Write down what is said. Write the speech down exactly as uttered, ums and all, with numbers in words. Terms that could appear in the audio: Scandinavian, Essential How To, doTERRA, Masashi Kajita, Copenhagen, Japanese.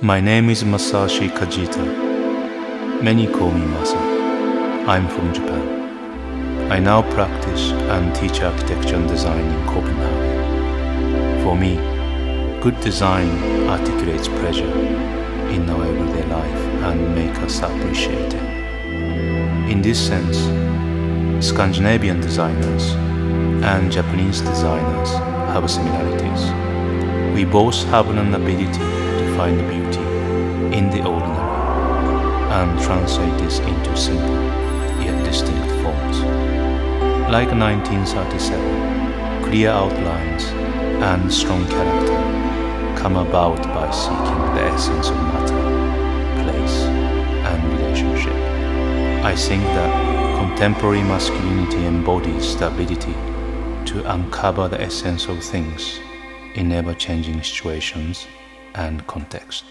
My name is Masashi Kajita. Many call me Masa. I'm from Japan. I now practice and teach architecture and design in Copenhagen. For me, good design articulates pleasure in our everyday life and makes us appreciate it. In this sense, Scandinavian designers and Japanese designers have similarities. We both have an ability find beauty in the ordinary and translate this into simple yet distinct forms. Like nineteen thirty-seven, clear outlines and strong character come about by seeking the essence of matter, place, and relationship. I think that contemporary masculinity embodies the ability to uncover the essence of things in ever-changing situations and context.